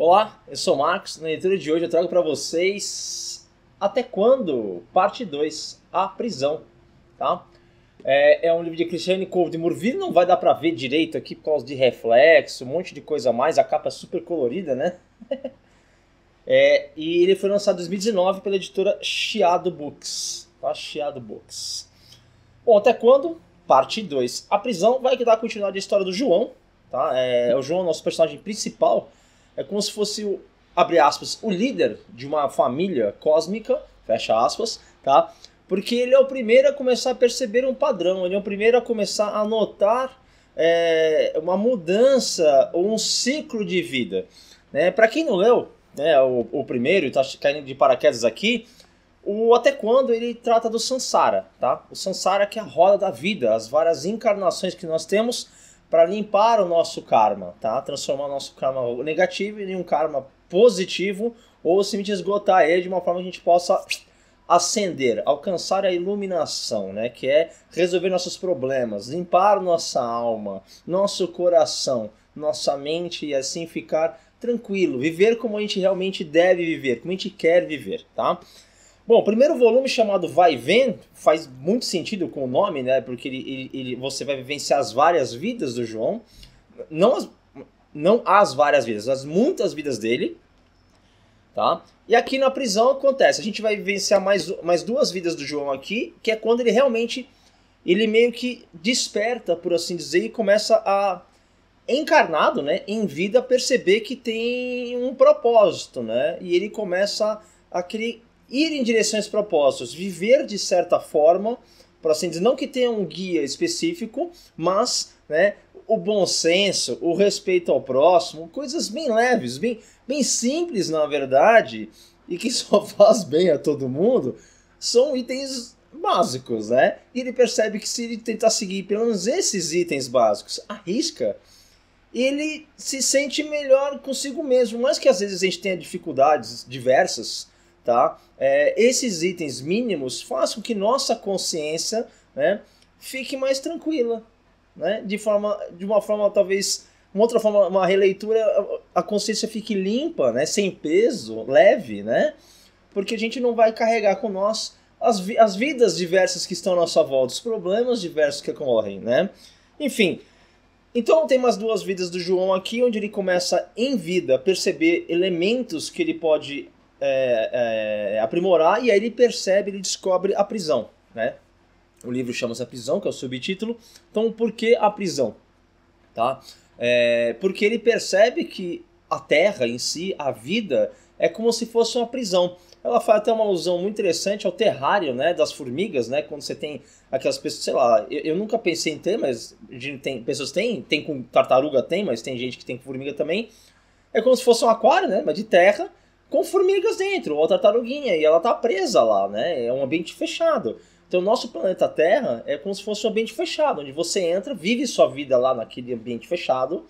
Olá, eu sou o Marcos. Na leitura de hoje eu trago para vocês Até Quando? Parte 2, A Prisão. Tá? É um livro de Christiane Cove de Murville, não vai dar para ver direito aqui por causa de reflexo, um monte de coisa a mais, a capa é super colorida, né? E ele foi lançado em 2019 pela editora Chiado Books. Tá? Chiado Books. Bom, Até Quando? Parte 2. A Prisão vai dar continuidade à história do João. Tá? O João, nosso personagem principal, é como se fosse o, abre aspas, o líder de uma família cósmica, fecha aspas, tá? Porque ele é o primeiro a começar a perceber um padrão, ele é o primeiro a começar a notar uma mudança ou um ciclo de vida. Né? Para quem não leu, né, o primeiro, está caindo de paraquedas aqui, o Até Quando ele trata do Samsara, tá? O Samsara que é a roda da vida, as várias encarnações que nós temos, para limpar o nosso karma, tá? Transformar o nosso karma negativo em um karma positivo, ou simplesmente esgotar ele de uma forma que a gente possa ascender, alcançar a iluminação, né? Que é resolver nossos problemas, limpar nossa alma, nosso coração, nossa mente e assim ficar tranquilo, viver como a gente realmente deve viver, como a gente quer viver, tá? Bom, o primeiro volume chamado Vai Vendo faz muito sentido com o nome, né? Porque você vai vivenciar as várias vidas do João. Não as várias vidas, as muitas vidas dele. Tá? E aqui na prisão acontece. A gente vai vivenciar mais duas vidas do João aqui, que é quando ele realmente, ele meio que desperta, por assim dizer, e começa a, encarnado, né? Em vida, perceber que tem um propósito, né? E ele começa a criar, ir em direção a esses propósitos, viver de certa forma, por assim dizer, não que tenha um guia específico, mas né, o bom senso, o respeito ao próximo, coisas bem leves, bem simples na verdade, e que só faz bem a todo mundo, são itens básicos, né? E ele percebe que se ele tentar seguir pelo menos esses itens básicos, arrisca, ele se sente melhor consigo mesmo, mas que às vezes a gente tenha dificuldades diversas, tá? Esses itens mínimos fazem com que nossa consciência, né, fique mais tranquila, né? De uma forma talvez, uma outra forma, uma releitura, a consciência fique limpa, né? Sem peso, leve, né? Porque a gente não vai carregar com nós as vidas diversas que estão à nossa volta, os problemas diversos que ocorrem, né? Enfim, então tem umas duas vidas do João aqui, onde ele começa em vida a perceber elementos que ele pode aprimorar, e aí ele percebe, ele descobre a prisão, né? O livro chama-se A Prisão, que é o subtítulo. Então, por que a prisão? Tá? Porque ele percebe que a Terra em si, a vida, é como se fosse uma prisão. Ela faz até uma alusão muito interessante ao terrário, né, das formigas, né? Quando você tem aquelas pessoas, sei lá, eu nunca pensei em ter, mas tem pessoas tem com tartaruga, tem, mas tem gente que tem com formiga também. É como se fosse um aquário, né, mas de terra, com formigas dentro, ou a tartaruguinha, e ela tá presa lá, né? É um ambiente fechado. Então, o nosso planeta Terra é como se fosse um ambiente fechado, onde você entra, vive sua vida lá naquele ambiente fechado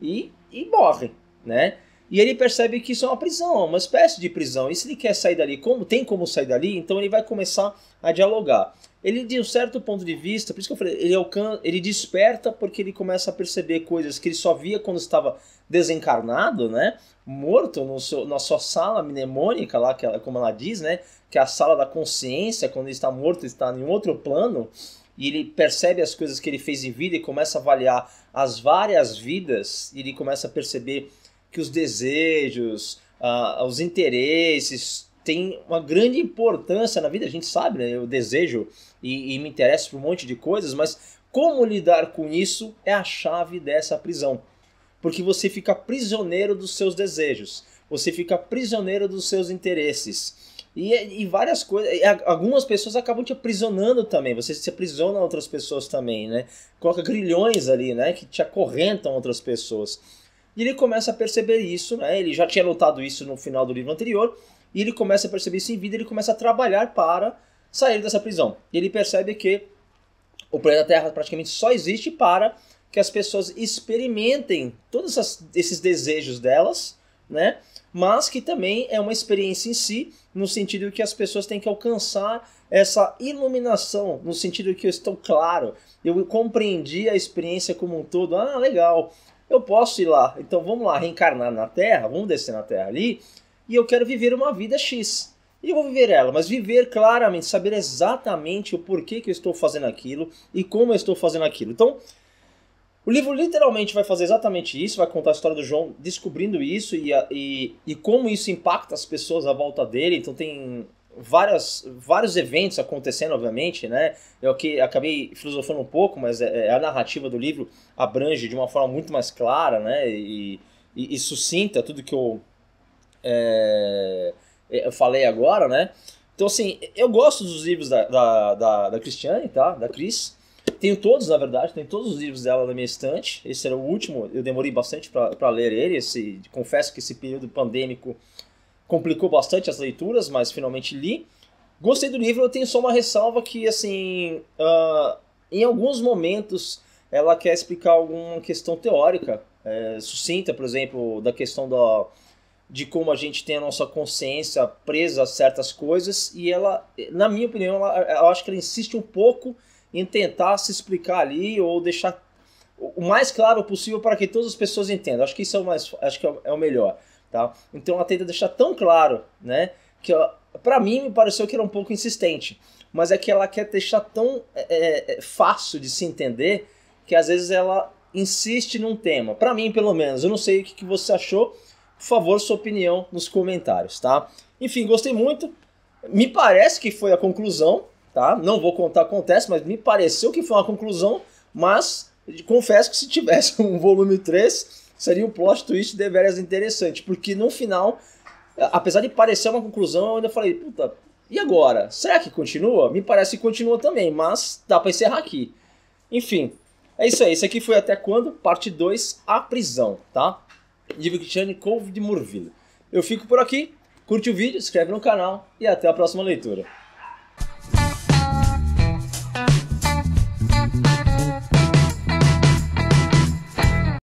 e morre, né? E ele percebe que isso é uma prisão, uma espécie de prisão. E se ele quer sair dali, tem como sair dali, então ele vai começar a dialogar. Ele, de um certo ponto de vista, por isso que eu falei, ele desperta porque ele começa a perceber coisas que ele só via quando estava desencarnado, né? Morto na sua sala mnemônica, lá, como ela diz, né? Que é a sala da consciência, quando ele está morto, ele está em outro plano, e ele percebe as coisas que ele fez em vida e começa a avaliar as várias vidas, e ele começa a perceber que os desejos, os interesses têm uma grande importância na vida. A gente sabe, né? Eu desejo e me interesso por um monte de coisas, mas como lidar com isso é a chave dessa prisão. Porque você fica prisioneiro dos seus desejos, você fica prisioneiro dos seus interesses. E várias coisas, algumas pessoas acabam te aprisionando também, você se aprisiona a outras pessoas também, né? Coloca grilhões ali, né? Que te acorrentam outras pessoas. E ele começa a perceber isso, né? Ele já tinha notado isso no final do livro anterior, e ele começa a perceber isso em vida, ele começa a trabalhar para sair dessa prisão. E ele percebe que o planeta Terra praticamente só existe para que as pessoas experimentem todos esses desejos delas, né? Mas que também é uma experiência em si, no sentido que as pessoas têm que alcançar essa iluminação, no sentido que eu estou claro, eu compreendi a experiência como um todo, ah, legal, eu posso ir lá. Então vamos lá, reencarnar na Terra, vamos descer na Terra ali, e eu quero viver uma vida X. E eu vou viver ela, mas viver claramente, saber exatamente o porquê que eu estou fazendo aquilo e como eu estou fazendo aquilo. Então, o livro literalmente vai fazer exatamente isso, vai contar a história do João descobrindo isso e como isso impacta as pessoas à volta dele. Então tem vários eventos acontecendo, obviamente, né? Eu aqui acabei filosofando um pouco, mas a narrativa do livro abrange de uma forma muito mais clara, né? E sucinta tudo que eu falei agora, né? Então, assim, eu gosto dos livros da Christiane, tá? Da Cris. Tenho todos, na verdade, tenho todos os livros dela na minha estante. Esse era o último, eu demorei bastante para ler ele. Confesso que esse período pandêmico complicou bastante as leituras, mas finalmente li. Gostei do livro, eu tenho só uma ressalva que, assim, em alguns momentos ela quer explicar alguma questão teórica, sucinta, por exemplo, da questão de como a gente tem a nossa consciência presa a certas coisas, e ela, na minha opinião, eu acho que ela insiste um pouco em tentar se explicar ali ou deixar o mais claro possível para que todas as pessoas entendam. Acho que isso é o melhor, tá? Então ela tenta deixar tão claro, né, que para mim me pareceu que era um pouco insistente, mas é que ela quer deixar tão fácil de se entender que às vezes ela insiste num tema. Para mim, pelo menos, eu não sei o que você achou. Por favor, sua opinião nos comentários, tá? Enfim, gostei muito. Me parece que foi a conclusão, tá? Não vou contar o que acontece, mas me pareceu que foi uma conclusão. Mas confesso que se tivesse um volume 3, seria um plot twist deveras interessante. Porque no final, apesar de parecer uma conclusão, eu ainda falei, puta, e agora? Será que continua? Me parece que continua também, mas dá pra encerrar aqui. Enfim, é isso aí. Isso aqui foi Até Quando? Parte 2, A Prisão, tá? Livro Christiane Cove de Murville. Eu fico por aqui, curte o vídeo, se inscreve no canal e até a próxima leitura.